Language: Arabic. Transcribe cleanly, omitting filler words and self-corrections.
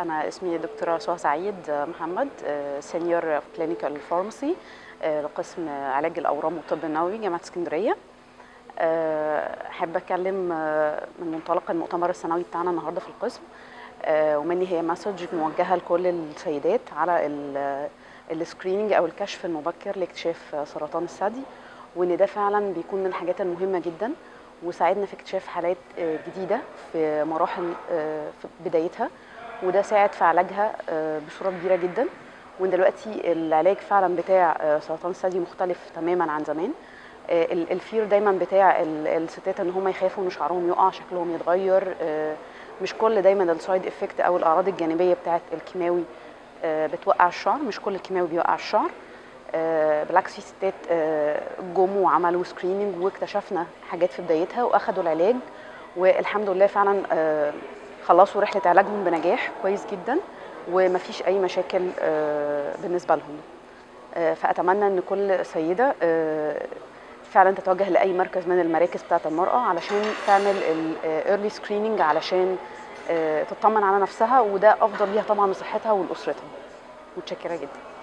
أنا اسمي دكتورة سها سعيد محمد، سينيور كلينيكال فارماسي لقسم علاج الأورام والطب النووي جامعة اسكندرية. حابة أتكلم من منطلق المؤتمر السنوي بتاعنا النهارده في القسم، ومني هي مسج موجهة لكل السيدات على السكريننج أو الكشف المبكر لاكتشاف سرطان الثدي، وإن ده فعلا بيكون من الحاجات المهمة جدا وساعدنا في اكتشاف حالات جديدة في مراحل في بدايتها، وده ساعد في علاجها بصورة كبيرة جدا. وان دلوقتي العلاج فعلا بتاع سرطان الثدي مختلف تماما عن زمان. الفير دايما بتاع الستات ان هم يخافوا ان شعرهم يقع، شكلهم يتغير، مش كل دايما السايد افكت او الاعراض الجانبية بتاعت الكيماوي بتوقع الشعر، مش كل الكيماوي بيوقع الشعر، بالعكس في ستات جم وعملوا سكريننج واكتشفنا حاجات في بدايتها واخدوا العلاج، والحمد لله فعلا خلصوا رحله علاجهم بنجاح كويس جدا ومفيش اي مشاكل بالنسبه لهم. فاتمنى ان كل سيده فعلا تتوجه لاي مركز من المراكز بتاعه المراه علشان تعمل الايرلي سكريننج علشان تطمن على نفسها، وده افضل ليها طبعا لصحتها ولاسرتها. متشكره جدا.